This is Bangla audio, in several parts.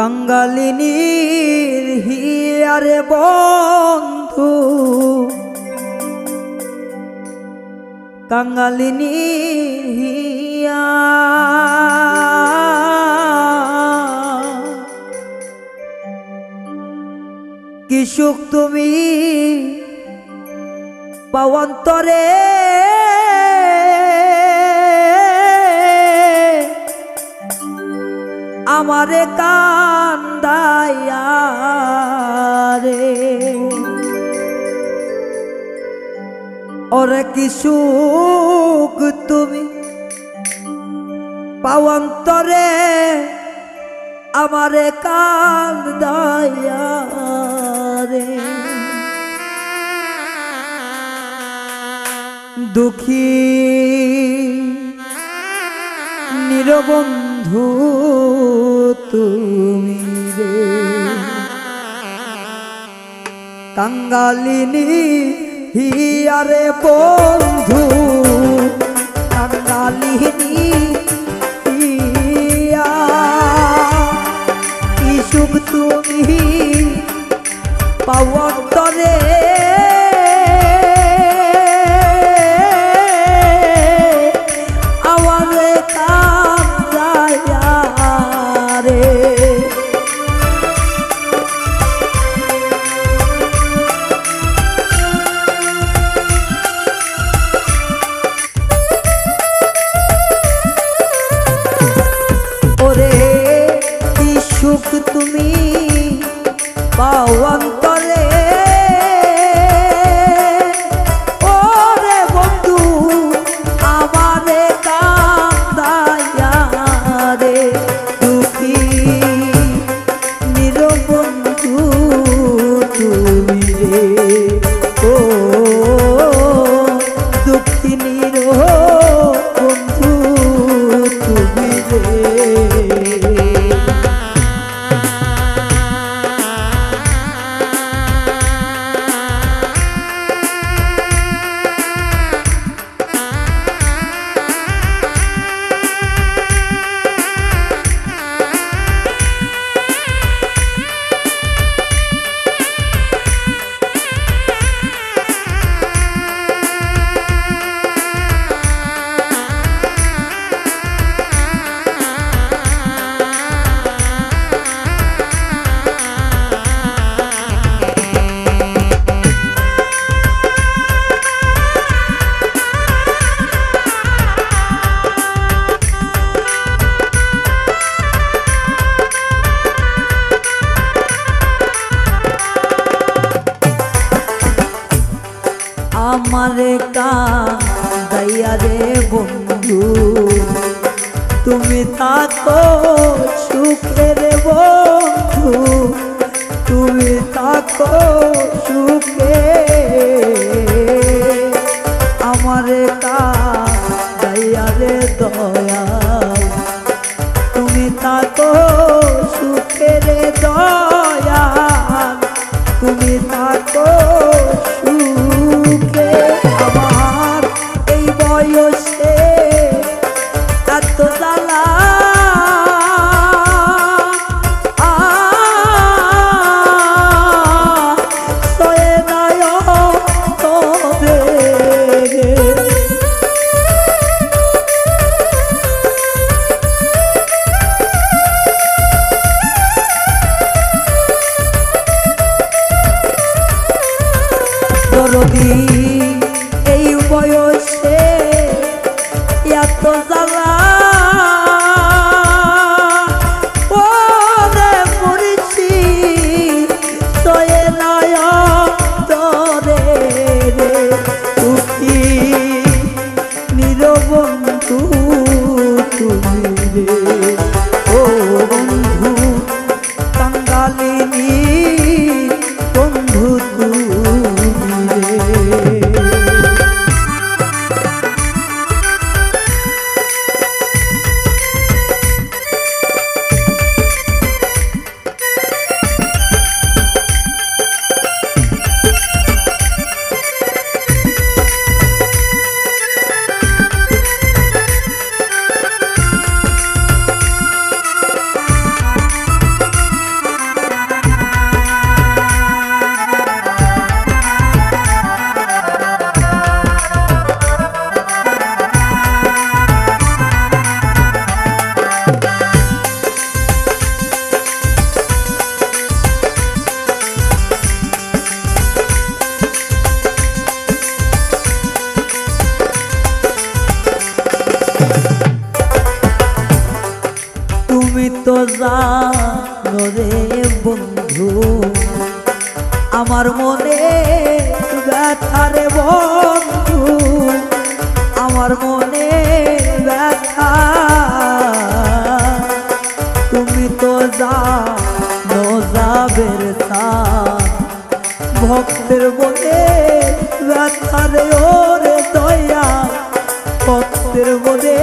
কাঙ্গালিনীর হিয়া রে বন্ধু, কাঙ্গালিনীর হিয়া কি সুখ তুমি পাও অন্তরে, আমারে কান্দাইয়া রে। ওরে কি সুখ তুমি পাও অন্তরে, আমারে কান্দাইয়া রে। দুঃখী নিরবন্ধু তুমি রে, কাঙ্গালিনী হিয়া রে বন্ধু, কাঙ্গালিনী হিয়া কি সুখ তুমি পাও অন্তরে, তুমি পাও অন্তরে। ওরে বন্ধু আমারে কান্দাইয়া রে, দুঃখী নিরবন্ধু তুমি রে, ও দুঃখী নিরবন্ধু তুমি রে। আমারে কান্দাইয়া রে বন্ধু, তুমি থাকো সুখে রে বন্ধু, তুমি থাকো সুখে। আমারে কান্দাইয়া রে দয়াল, তুমি থাকো সুখে রে দয়াল, তুমি থাকো এই বয়সে এত জ্বালা, ওরে মরছি সয়ে নয় তরে রে, তুমি নিরবন্ধু তুমি রে, ও বন্ধু কাঙ্গালিনী বন্ধু তো জানো রে বন্ধু আমার মনে ব্যথা রে বন্ধু আমার মনে ব্যথা তুমি তো জানো যাবের তা ভক্তের মনে ব্যথা রে ওরে দয়া ভক্তের মনে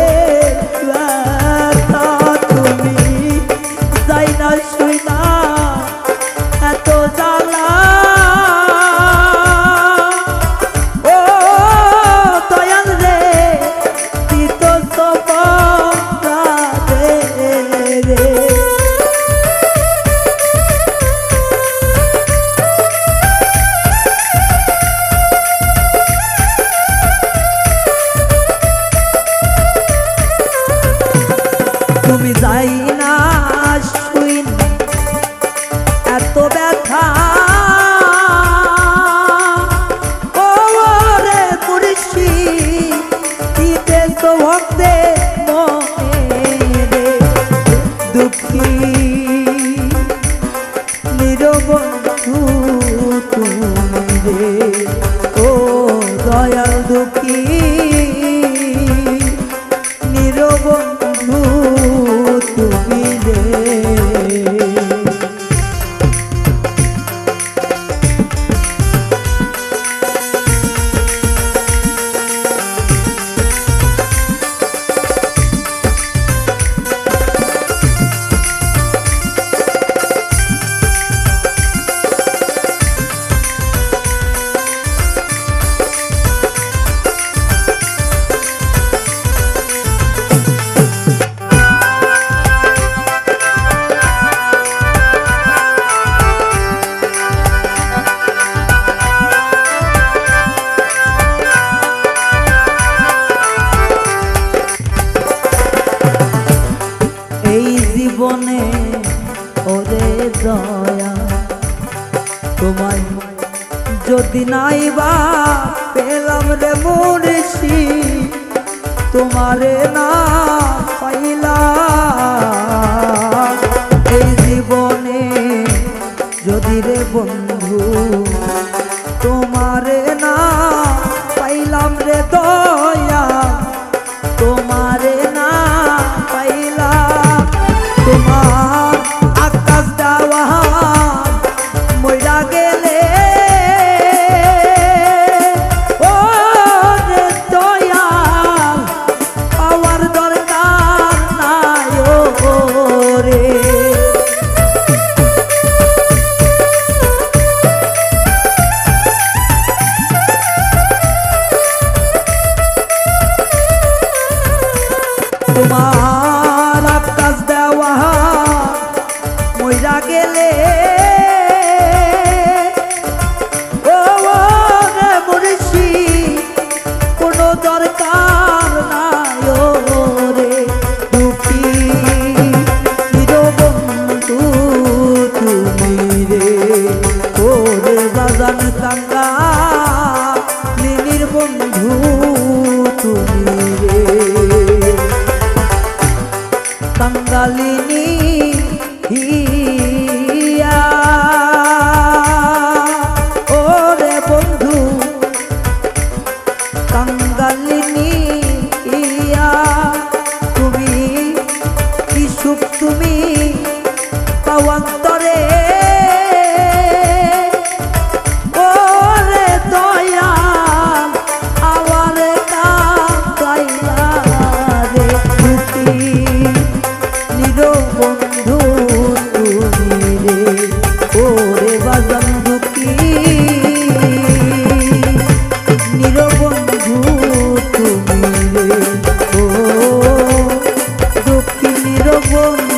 যদি নাই বা পেলাম রে মুর্শি তোমারে না পাইলাম এই জীবনে যদি রে বন্ধু তোমারে না পাইলাম রে দয়া তোমারে না পাইলাম তোমার আকাশ দাওয়া মইরা গেলে কাঙ্গালিনীর বন্ধু তুমি রে কাঙ্গালিনী হিয়া রে বন্ধু কাঙ্গালিনী হিয়া তুমি কি সুখ তুমি পাওয়ান্তরে